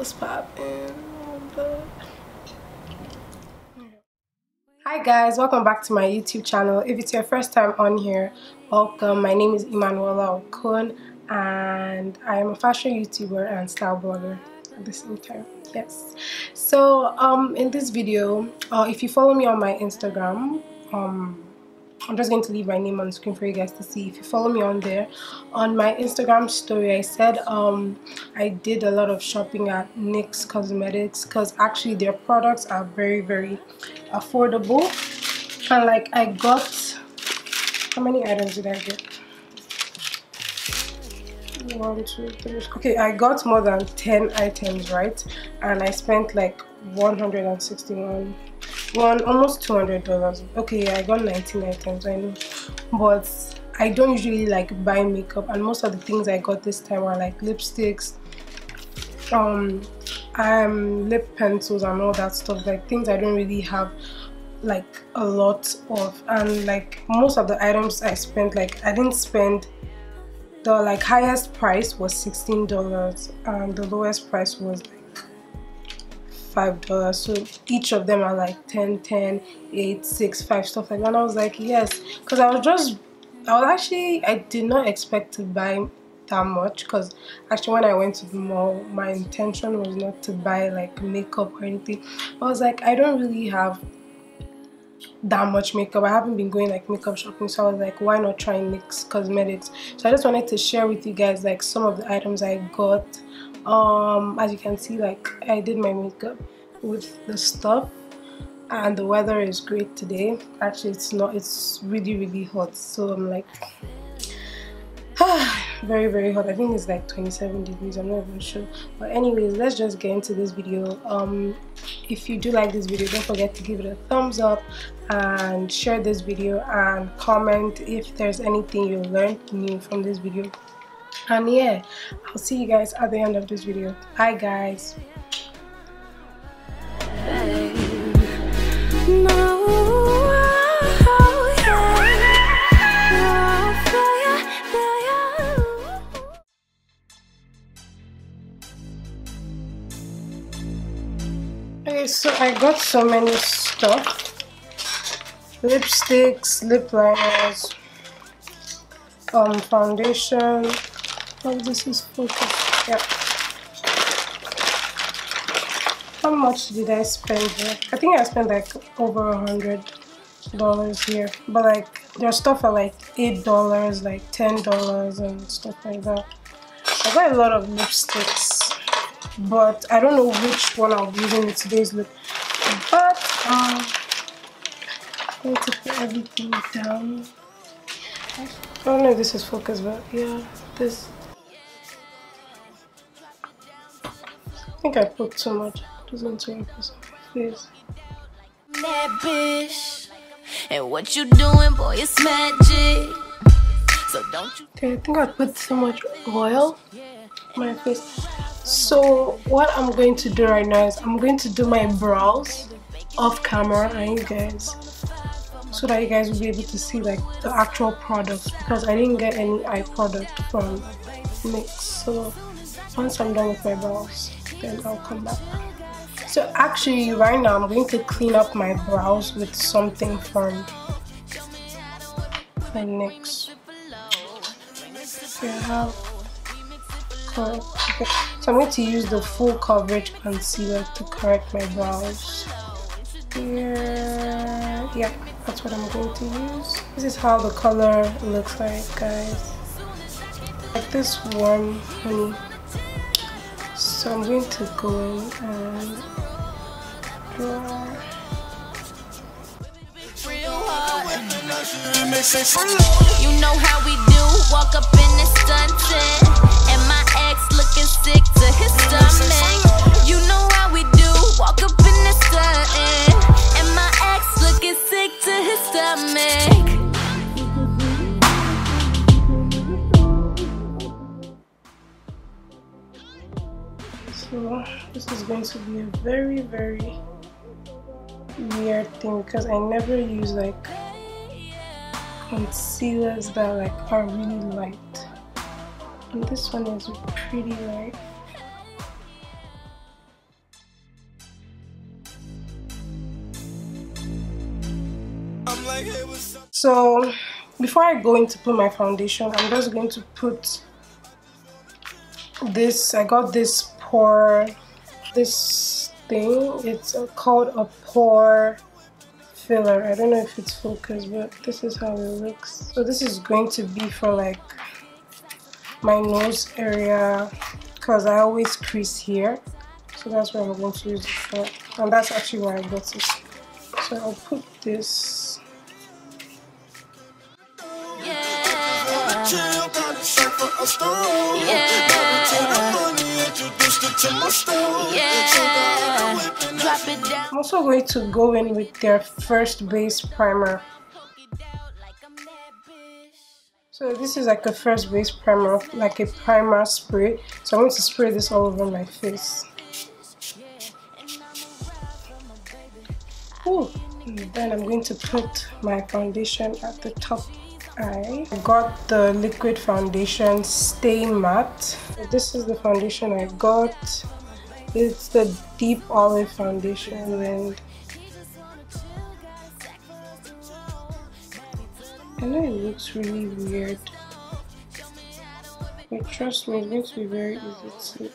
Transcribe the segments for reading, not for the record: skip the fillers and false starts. was popping. Hi guys, welcome back to my YouTube channel. If it's your first time on here, welcome. My name is Emmanuela Okon and I am a fashion YouTuber and style blogger at the same time. Yes. So in this video, if you follow me on my Instagram, I'm just going to leave my name on the screen for you guys to see. If you follow me on there, on my Instagram story, I said I did a lot of shopping at NYX Cosmetics because actually their products are very, very affordable. And like I got, how many items did I get? 1, 2, 3. Okay, I got more than 10 items, right? And I spent like almost $200. Okay, yeah, I got 19 items, I know, but I don't usually like buy makeup, and most of the things I got this time were like lipsticks, lip pencils and all that stuff, like things I don't really have like a lot of. And like most of the items I spent, like I didn't spend, the like highest price was $16 and the lowest price was like $5, so each of them are like 10, 10, 8, 6, 5, stuff like that. And I was like, yes, because I did not expect to buy that much, because actually when I went to the mall my intention was not to buy like makeup or anything. I was like, I don't really have that much makeup, I haven't been going like makeup shopping, so I was like, why not try NYX Cosmetics? So I just wanted to share with you guys like some of the items I got. As you can see, like I did my makeup with the stuff, and the weather is great today. Actually it's not, it's really, really hot, so I'm like very, very hot. I think it's like 27 degrees, I'm not even sure. But anyways, let's just get into this video. If you do like this video, don't forget to give it a thumbs up and share this video and comment if there's anything you learned new from this video. And yeah, I'll see you guys at the end of this video. Bye guys. Okay, so I got so many stuff. Lipsticks, lip liners, foundation. Oh, this is focused. Yep. How much did I spend here? I think I spent like over $100 here. But like their stuff are like $8, like $10 and stuff like that. I got a lot of lipsticks, but I don't know which one I'll be using in today's look. But I'm going to put everything down. I don't know if this is focused, but yeah, this. I think I put too much. It doesn't turn across my face. That bitch. And what you doing, boy, it's magic. So don't you. Okay, I think I put too much oil on my face. So what I'm going to do right now is I'm going to do my brows off camera, and you guys, so that you guys will be able to see like the actual product, because I didn't get any eye product from NYX. So once I'm done with my brows, then I'll come back. So actually right now I'm going to clean up my brows with something from my NYX. Okay. So I'm going to use the full coverage concealer to correct my brows. Yeah, that's what I'm going to use. This is how the color looks like, guys. Like this warm honey. So I'm going to go in and draw. You know how we do, walk up in the sunset, and my ex looking sick to his stomach. You know how we do, walk up in the sunset, and my ex looking sick to his stomach. So this is going to be a very, very weird thing, because I never use like concealers that like are really light, and this one is pretty light. So before I go in to put my foundation, I'm just going to put this. I got this pore, this thing, it's called a pore filler. I don't know if it's focused, but this is how it looks. So this is going to be for like my nose area, because I always crease here, so that's where I'm going to use it for, and that's actually why I got it. So I'll put this. I'm also going to go in with their first base primer. So this is like a first base primer, like a primer spray. So I'm going to spray this all over my face. Oh, then I'm going to put my foundation at the top eye. I got the liquid foundation Stay Matte. This is the foundation I got. It's the deep olive foundation, and I know it looks really weird, but trust me, it looks very easy to .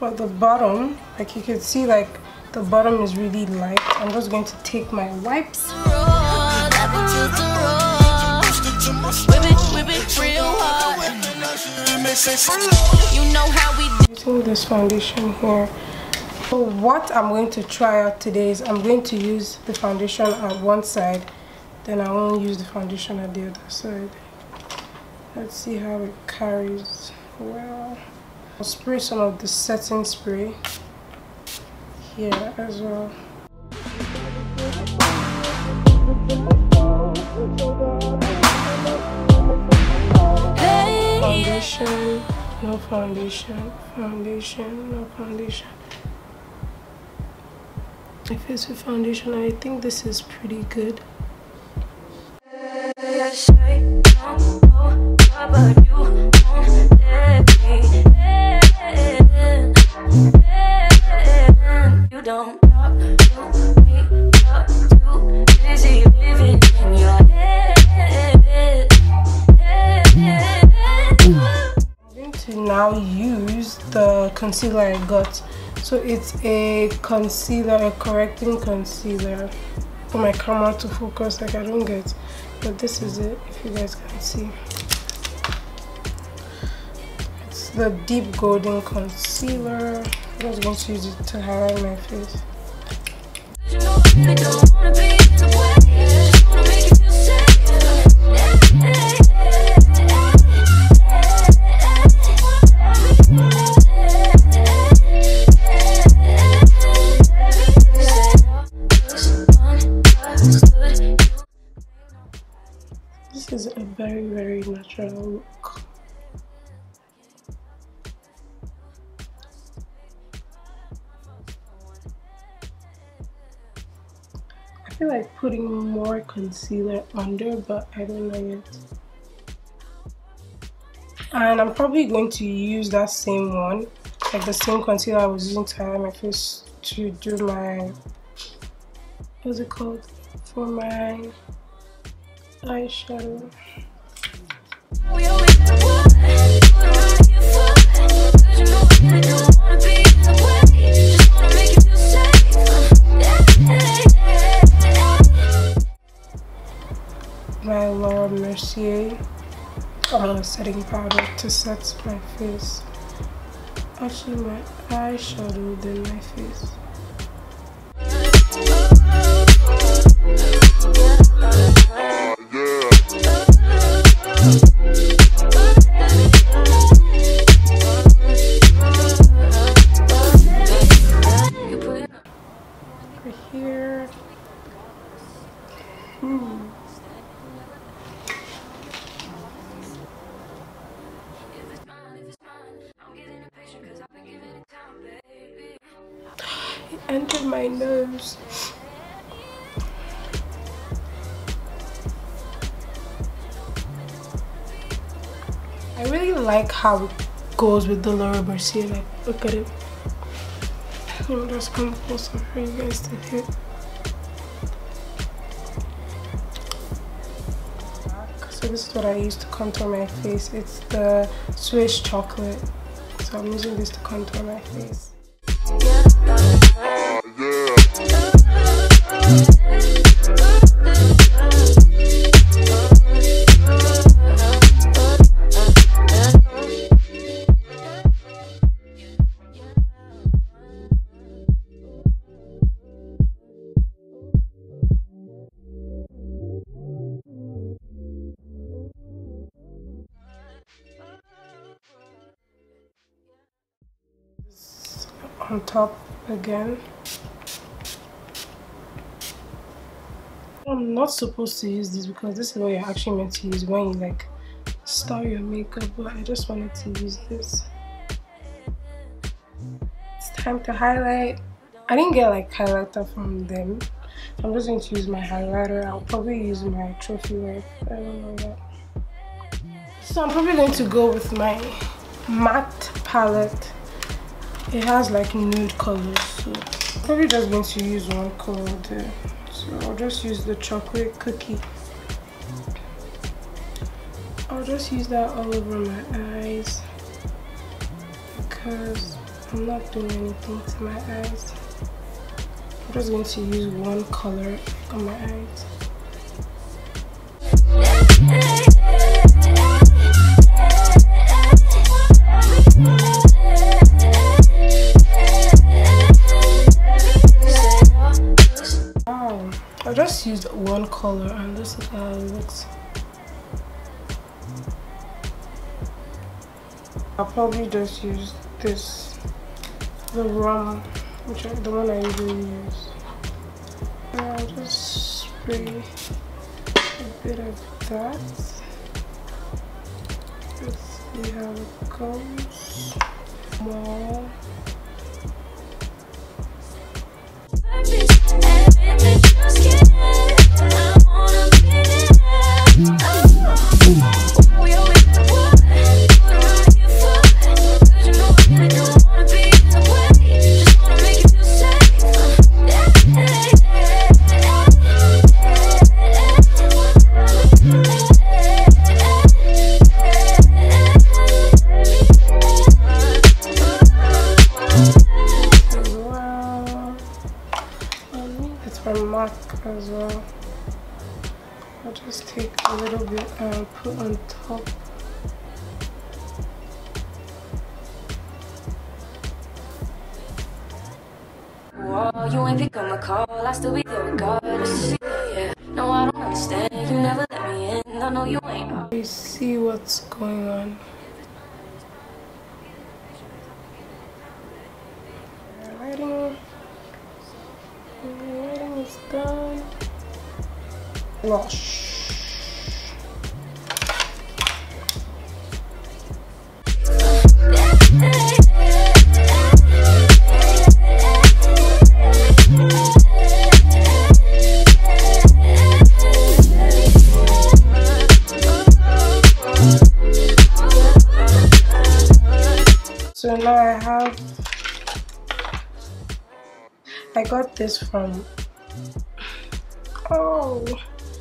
For the bottom, like you can see, like the bottom is really light. I'm just going to take my wipes. Using this foundation here. So what I'm going to try out today is I'm going to use the foundation on one side, then I won't use the foundation at the other side. Let's see how it carries well. I'll spray some of the setting spray here as well. Foundation, no foundation, foundation, no foundation. I face with foundation, I think this is pretty good. Now use the concealer I got. So it's a concealer, a correcting concealer. For my camera to focus, like I don't get, but this is it, if you guys can see. It's the deep golden concealer. I'm just going to use it to highlight my face. This is a very, very natural look. I feel like putting more concealer under, but I don't know yet. And I'm probably going to use that same one, like the same concealer I was using to highlight my face, to do my, what's it called, for my eyeshadow. My Laura Mercier setting powder to set my face. Actually, my eyeshadow, then my face. It entered my nose. I really like how it goes with the Laura Mercier. Like, look at it. I'm just gonna post some for you guys to hear. So this is what I use to contour my face. It's the Swiss chocolate. So I'm using this to contour my face. On top again. I'm not supposed to use this because this is what you're actually meant to use when you like style your makeup, but I just wanted to use this. It's time to highlight. I didn't get like highlighter from them. I'm just going to use my highlighter. I'll probably use my trophy wipe. I don't know yet. So I'm probably going to go with my matte palette. It has like nude colors, so I'm probably just going to use one color there. So I'll just use the chocolate cookie. I'll just use that all over my eyes because I'm not doing anything to my eyes. I'm just going to use one color on my eyes. I just used one color and this is how it looks. I'll probably just use this, the rum, which is the one I usually use. And I'll just spray a bit of that. Let's see how it goes. More. As well, I'll just take a little bit and put on top. Whoa, you ain't pick up my call, I still be there regardless. Yeah. No, I don't understand, you never let me in. I know you ain't out. You see what's going on. Done. Wash. So now I got this from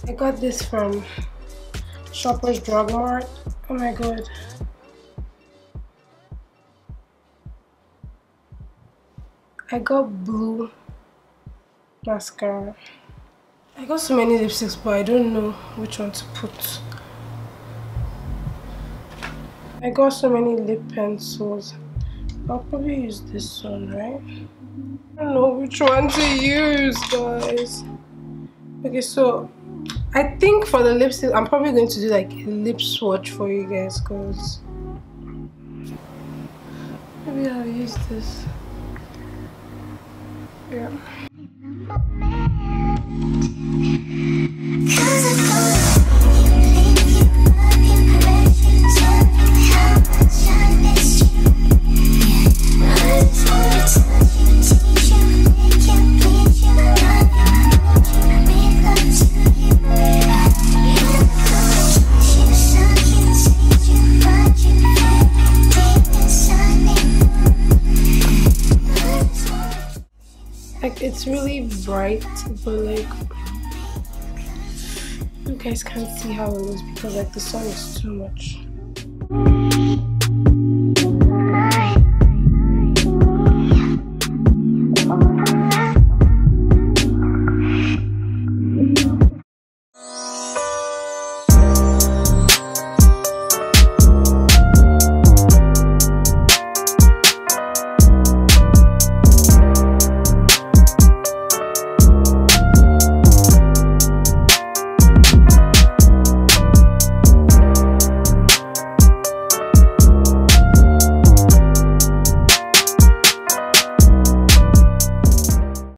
I got this from Shoppers Drug Mart. Oh my god. I got blue mascara. I got so many lipsticks, but I don't know which one to put. I got so many lip pencils. I'll probably use this one, right? I don't know which one to use, guys. Okay, so I think for the lipstick I'm probably going to do like a lip swatch for you guys because maybe I'll use this. Yeah. Like, it's really bright, but like you guys can't see how it is because like the sun is too much.